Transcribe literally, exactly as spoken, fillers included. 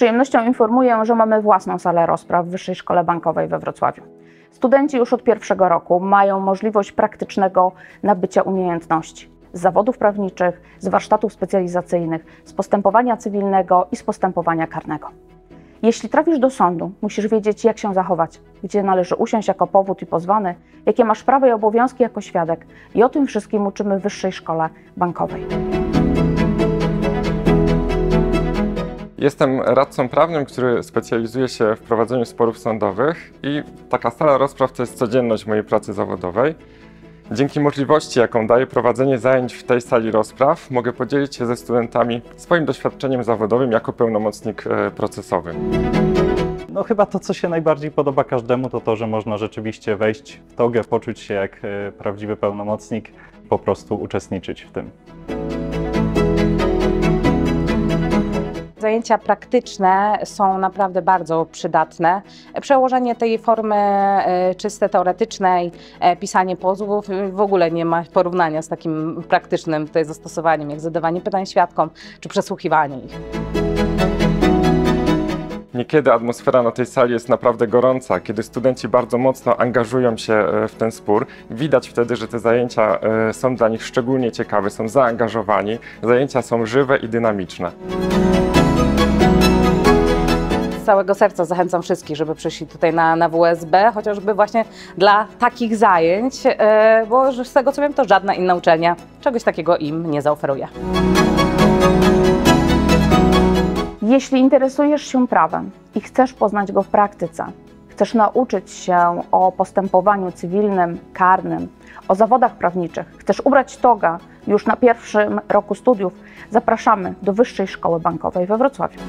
przyjemnością informuję, że mamy własną salę rozpraw w Wyższej Szkole Bankowej we Wrocławiu. Studenci już od pierwszego roku mają możliwość praktycznego nabycia umiejętności z zawodów prawniczych, z warsztatów specjalizacyjnych, z postępowania cywilnego i z postępowania karnego. Jeśli trafisz do sądu, musisz wiedzieć, jak się zachować, gdzie należy usiąść jako powód i pozwany, jakie masz prawa i obowiązki jako świadek. I o tym wszystkim uczymy w Wyższej Szkole Bankowej. Jestem radcą prawnym, który specjalizuje się w prowadzeniu sporów sądowych i taka sala rozpraw to jest codzienność mojej pracy zawodowej. Dzięki możliwości, jaką daje prowadzenie zajęć w tej sali rozpraw, mogę podzielić się ze studentami swoim doświadczeniem zawodowym jako pełnomocnik procesowy. No chyba to, co się najbardziej podoba każdemu, to to, że można rzeczywiście wejść w togę, poczuć się jak prawdziwy pełnomocnik i po prostu uczestniczyć w tym. Zajęcia praktyczne są naprawdę bardzo przydatne. Przełożenie tej formy czyste teoretycznej, pisanie pozwów w ogóle nie ma porównania z takim praktycznym tutaj zastosowaniem, jak zadawanie pytań świadkom czy przesłuchiwanie ich. Niekiedy atmosfera na tej sali jest naprawdę gorąca, kiedy studenci bardzo mocno angażują się w ten spór. Widać wtedy, że te zajęcia są dla nich szczególnie ciekawe, są zaangażowani, zajęcia są żywe i dynamiczne. Z całego serca zachęcam wszystkich, żeby przyszli tutaj na, na W S B, chociażby właśnie dla takich zajęć, bo z tego co wiem, to żadna inna uczelnia czegoś takiego im nie zaoferuje. Jeśli interesujesz się prawem i chcesz poznać go w praktyce, chcesz nauczyć się o postępowaniu cywilnym, karnym, o zawodach prawniczych, chcesz ubrać togę już na pierwszym roku studiów, zapraszamy do Wyższej Szkoły Bankowej we Wrocławiu.